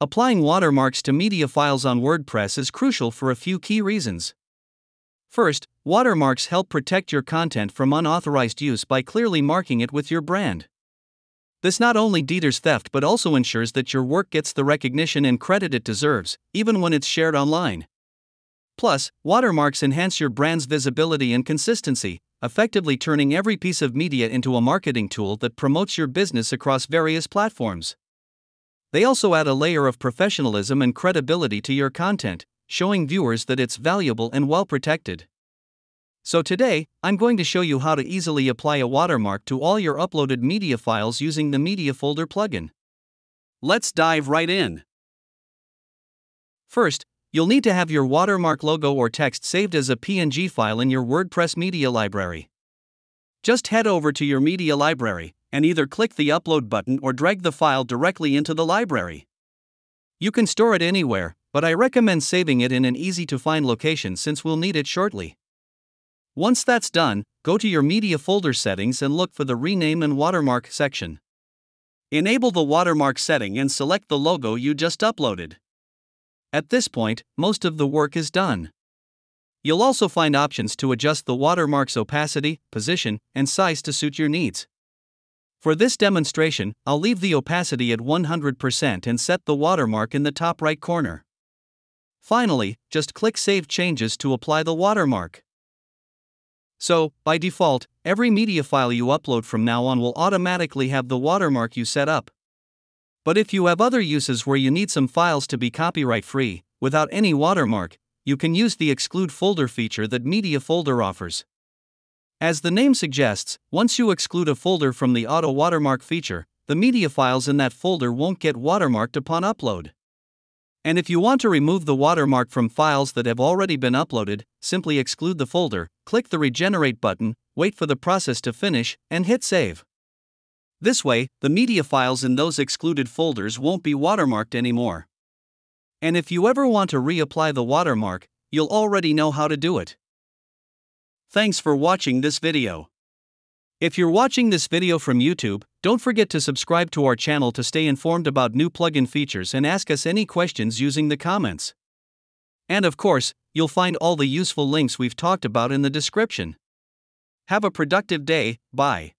Applying watermarks to media files on WordPress is crucial for a few key reasons. First, watermarks help protect your content from unauthorized use by clearly marking it with your brand. This not only deters theft but also ensures that your work gets the recognition and credit it deserves, even when it's shared online. Plus, watermarks enhance your brand's visibility and consistency, effectively turning every piece of media into a marketing tool that promotes your business across various platforms. They also add a layer of professionalism and credibility to your content, showing viewers that it's valuable and well protected. So today, I'm going to show you how to easily apply a watermark to all your uploaded media files using the Media Folder plugin. Let's dive right in. First, you'll need to have your watermark logo or text saved as a PNG file in your WordPress media library. Just head over to your media library and either click the upload button or drag the file directly into the library. You can store it anywhere, but I recommend saving it in an easy-to-find location since we'll need it shortly. Once that's done, go to your media folder settings and look for the Rename and Watermark section. Enable the watermark setting and select the logo you just uploaded. At this point, most of the work is done. You'll also find options to adjust the watermark's opacity, position, and size to suit your needs. For this demonstration, I'll leave the opacity at 100% and set the watermark in the top right corner. Finally, just click Save Changes to apply the watermark. So, by default, every media file you upload from now on will automatically have the watermark you set up. But if you have other uses where you need some files to be copyright-free, without any watermark, you can use the Exclude Folder feature that Media Folder offers. As the name suggests, once you exclude a folder from the auto watermark feature, the media files in that folder won't get watermarked upon upload. And if you want to remove the watermark from files that have already been uploaded, simply exclude the folder, click the Regenerate button, wait for the process to finish, and hit Save. This way, the media files in those excluded folders won't be watermarked anymore. And if you ever want to reapply the watermark, you'll already know how to do it. Thanks for watching this video. If you're watching this video from YouTube, don't forget to subscribe to our channel to stay informed about new plugin features and ask us any questions using the comments. And of course, you'll find all the useful links we've talked about in the description. Have a productive day, bye.